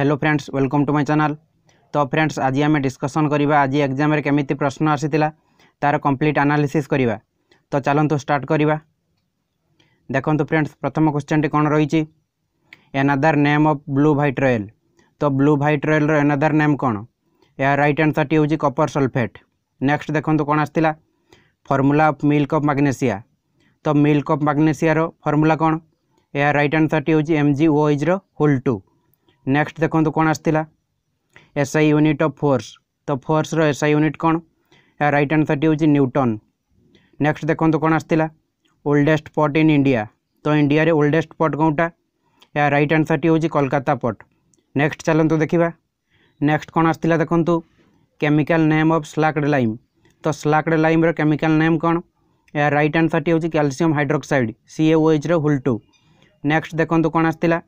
Hello friends welcome to my channel. तो friends आज आम डिस्कसन करवा आज एग्जाम रे केमिति प्रश्न आसीतिला तार कंप्लीट एनालिसिस करवा। तो चलंतु स्टार्ट करवा। देखंतु फ्रेंड्स प्रथम क्वेश्चन टी कोन रहिछि another name of blue white royal. तो ब्लू व्हाइट रॉयल रो एनादर नेम कोन? यार राइट आंसर टी होछि कॉपर सल्फेट। नेक्स्ट देखंतु कोन आस्तिला formula of milk of magnesia. तो मिल्क ऑफ मैग्नेशिया रो फॉर्मूला कोन? यार राइट आंसर टी होछि MgOH रो होल 2। नेक्स्ट देखंतु कोन आस्तिला एसआई यूनिट ऑफ फोर्स। तो फोर्स रो एसआई यूनिट कोन? यार राइट आंसर टी होछि न्यूटन। नेक्स्ट देखंतु कोन आस्तिला ओल्डेस्ट पोर्ट इन इंडिया। तो इंडिया रे ओल्डेस्ट पोर्ट कोनटा? यार राइट आंसर टी होछि कोलकाता पोर्ट। नेक्स्ट चलंतु देखिबा नेक्स्ट कोन आस्तिला देखंतु chemical name of slaked lime. तो स्लाक्ड लाइम रो केमिकल नेम कोन? यार राइट आंसर टी होछि कैल्शियम हाइड्रोक्साइड CaOH रो होल 2। नेक्स्ट देखंतु कोन आस्तिला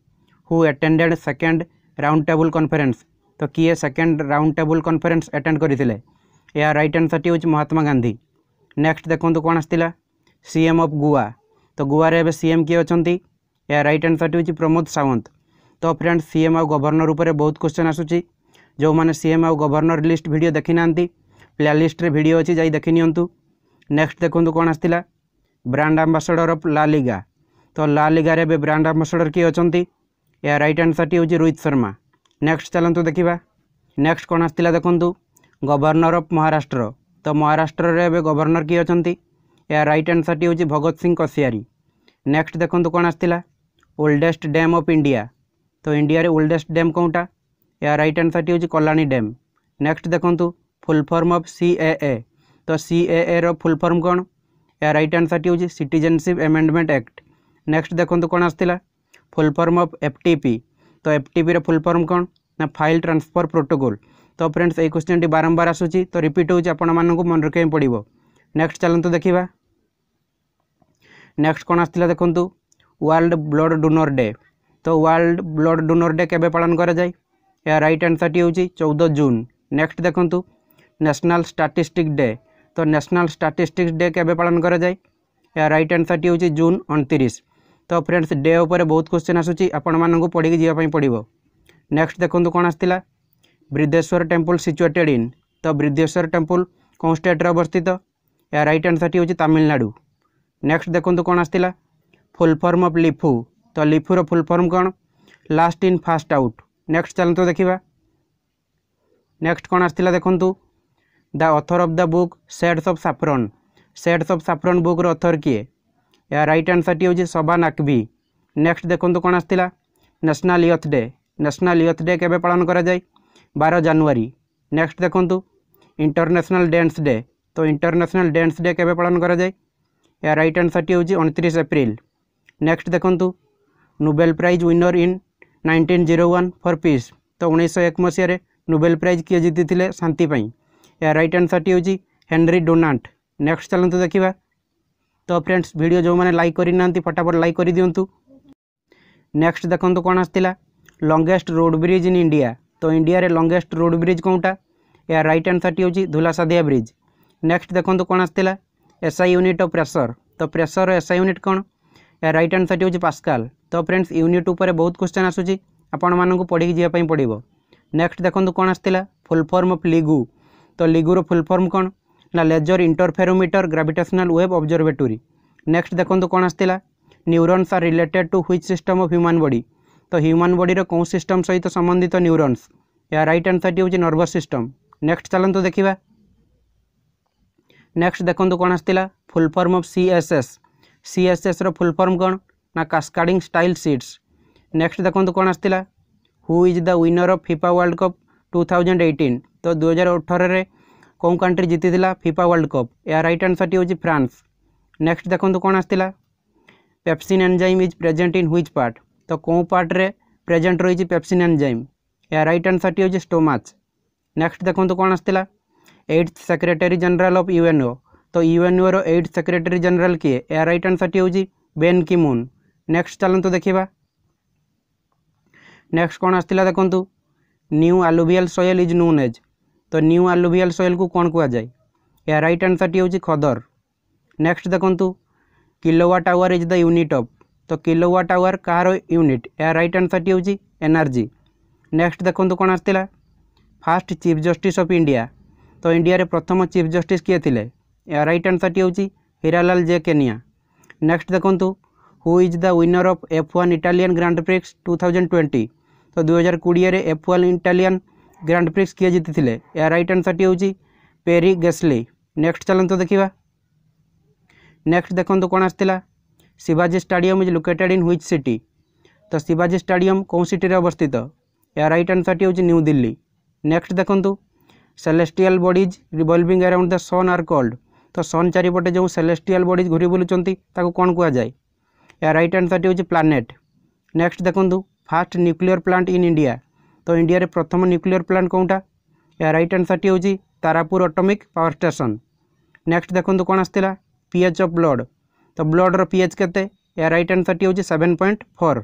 who attended second round table conference. तो किए second round table conference attend करथिले? यार राइट आंसर टी होछि महात्मा गांधी। नेक्स्ट देखंतु कोन आस्तिला सीएम ऑफ गोवा। तो गोवा रे एबे सीएम किए अछंती? यार राइट आंसर टी होछि प्रमोद सावंत। तो फ्रेंड्स सीएम आ गवर्नर उपरे बहुत क्वेश्चन आसुछि। जो माने सीएम आ गवर्नर लिस्ट वीडियो देखि नांती प्ले लिस्ट रे वीडियो अछि जाई देखि नियंतु। नेक्स्ट देखंतु कोन आस्तिला brand ambassador of La Liga. तो ला लीगा रे एबे ब्रांड एम्बेसडर किए अछंती? यार राइट आंसर टी होछि रोहित शर्मा। नेक्स्ट चलंतु देखिबा नेक्स्ट कोन आस्तिला देखंतु गवर्नर ऑफ महाराष्ट्र। तो महाराष्ट्र रे एबे गवर्नर किए अछंती? यार राइट आंसर टी होछि भगत सिंह कोश्यारी। नेक्स्ट देखंतु कोन आस्तिला ओल्डेस्ट डैम ऑफ इंडिया। तो इंडिया रे ओल्डेस्ट डैम कोनटा? यार राइट आंसर टी होछि कलानी डैम। नेक्स्ट देखंतु फुल फॉर्म ऑफ CAA। तो CAA रो फुल फॉर्म कोन? यार राइट आंसर टी होछि सिटीजनशिप अमेंडमेंट एक्ट। नेक्स्ट देखंतु कोन आस्तिला फुल फॉर्म ऑफ FTP। तो FTP रो फुल फॉर्म कोन? ना फाइल ट्रांसफर प्रोटोकॉल। तो फ्रेंड्स ए क्वेश्चन टी बारंबार आसुछि तो रिपीट होछि आपण मानन को मन रखे पड़िबो। नेक्स्ट चलंतु देखिबा नेक्स्ट कोन आस्तिला देखंतु वर्ल्ड ब्लड डोनर डे। तो वर्ल्ड ब्लड डोनर डे केबे पालन करा जाय? या राइट आंसर टी होछि 14 जून। नेक्स्ट देखंतु नेशनल स्टैटिस्टिक डे। तो नेशनल स्टैटिस्टिक्स डे केबे पालन करा जाय? या राइट आंसर टी होछि जून 29। तो फ्रेंड्स डे ऊपर बहुत क्वेश्चन आसुछि आपण मानन को पढि के जिया पई पड़िबो। नेक्स्ट देखंतु कोन आस्तिला बृहदेश्वर टेम्पल सिचुएटेड इन। तो बृहदेश्वर टेम्पल कोन स्टेट रे अवस्थित? या राइट आंसर टी होछि तमिलनाडु। नेक्स्ट देखंतु कोन आस्तिला फुल फॉर्म ऑफ लिफू। तो लिफू रो फुल फॉर्म कोन? Last in fast out. Next चलंतु देखिबा नेक्स्ट कोन आस्तिला देखंतु the author of the book shades of saffron. Shades of saffron book रो ऑथर किए? या राइट आंसर टी होछि सबा नकवी। नेक्स्ट देखंतु कोन आस्तिला national youth day. National youth day केबे पालन करा जाय? 12 जनवरी। नेक्स्ट देखंतु इंटरनेशनल डांस डे। तो इंटरनेशनल डांस डे केबे पालन करा जाय? या राइट आंसर टी होछि 29 अप्रैल। नेक्स्ट देखंतु Nobel prize winner in 1901 for peace. तो 1901 मसीह रे नोबेल प्राइज किए जीतिथिले शांति पई? या राइट आंसर टी होछि हेनरी डुनांट। नेक्स्ट चलंतु देखिबा। तो फ्रेंड्स वीडियो जो माने लाइक करि नांती फटाफट लाइक करि दियंतु। नेक्स्ट देखंतु कोन आस्तिला longest road bridge in India. तो इंडिया रे लॉन्गेस्ट रोड ब्रिज कोनटा? या राइट आंसर टी होछि धुलासादिया ब्रिज। नेक्स्ट देखंतु कोन आस्तिला एसआई यूनिट ऑफ प्रेशर। तो प्रेशर रो एसआई यूनिट कोन? या राइट आंसर टी होछि पास्कल। तो फ्रेंड्स यूनिट ऊपर बहुत क्वेश्चन आसुछि आपण मानन को पढि के जिया पई पड़िबो। नेक्स्ट देखंतु कोन आस्तिला फुल फॉर्म ऑफ LIGO। तो LIGO रो फुल फॉर्म कोन? ना laser interferometer gravitational wave observatory. Next देखंतु कोन आस्तिला neurons are related to which system of human body. तो ह्यूमन बॉडी रो कोन सिस्टम सहित संबंधित न्यूरॉन्स? या राइट आंसर टी होछि नर्वस सिस्टम। नेक्स्ट चलंतु देखिबा नेक्स्ट देखंतु कोन आस्तिला full form of CSS। CSS रो फुल फॉर्म कोन? ना कास्केडिंग स्टाइल सीट्स। नेक्स्ट देखंतु कोन आस्तिला who is the winner of FIFA world cup 2018। तो 2018 रे कोन कंट्री जीतिथिला फीफा वर्ल्ड कप? या राइट आंसर टी होछि फ्रांस। नेक्स्ट देखंतु कोन आस्तिला pepsin enzyme is present in which part. तो कोन पार्ट रे प्रेजेंट रहिछि पेप्सिन एंजाइम? या राइट आंसर टी होछि स्टोमाच। नेक्स्ट देखंतु कोन आस्तिला 8th secretary general of UNO। तो UNO रो 8th सेक्रेटरी जनरल किए? या राइट आंसर टी होछि बेन की-मून। नेक्स्ट चलंतु देखिबा नेक्स्ट कोन आस्तिला देखंतु new alluvial soil is known as. तो न्यू अलुवियल सोयल को कोन कुआ जाय? या राइट आंसर टी होछि खदर। नेक्स्ट देखंतु kilowatt hour is the unit of. तो किलोवाट आवर कार यूनिट? या राइट आंसर टी होछि एनर्जी। नेक्स्ट देखो कौन आसाला fast chief justice of India. तो इंडिया रे प्रथम चीफ जस्टिस किए थे रईट आंसर टी हूँ हिरालाल जेकेनिया। नेक्स्ट देखो who is the winner of F1 Italian grand prix 2020। तो 2020 रे F1 इटालियन ग्रांड प्रिक्स किए जीति है यार रईट आंसर टी हूँ पेरी गैसली। नेक्स्ट चलते देखा नेक्स्ट देखो कौन आसाला Shivaji stadium is located in which city. तो शिवाजी स्टेडियम कौन सिटी रे अवस्थित यार रईट आंसर टी हूँ न्यू दिल्ली। नेक्स्ट देखो celestial bodies revolving around the sun are called. तो सन चारिपटे जो सेलेस्टियल बॉडीज घूरी बुलुचंती ताको कौन कह जाए यार रईट आंसर टी हूँ प्लानेट। नेक्स्ट देखो fast nuclear plant in India. तो इंडिया रे प्रथम न्यूक्लियर प्लांट कौनटा यार रईट आंसर टी हूँ Tarapur atomic power station. Next देखो कौन आसाला पीएच ऑफ ब्लड। तो ब्लड रो पीएच केते यार रईट आंसर टी हूँ 7.4।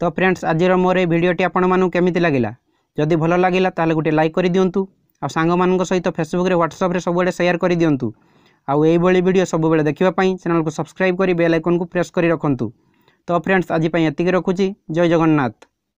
तो फ्रेंड्स आज मोर ये भिडटी आपमती लगे जदि भल लगे ताले गोटे लाइक कर दिंतु आ सांग सहित फेसबुक रे व्हाट्सएप रे सबुड़े शेयर कर दिंतु आई वीडियो सब बेले देखिबा पई चैनल को सब्सक्राइब करी बेल आइकन को प्रेस करी रखंतु। तो फ्रेंड्स आज ये रखुची जय जगन्नाथ।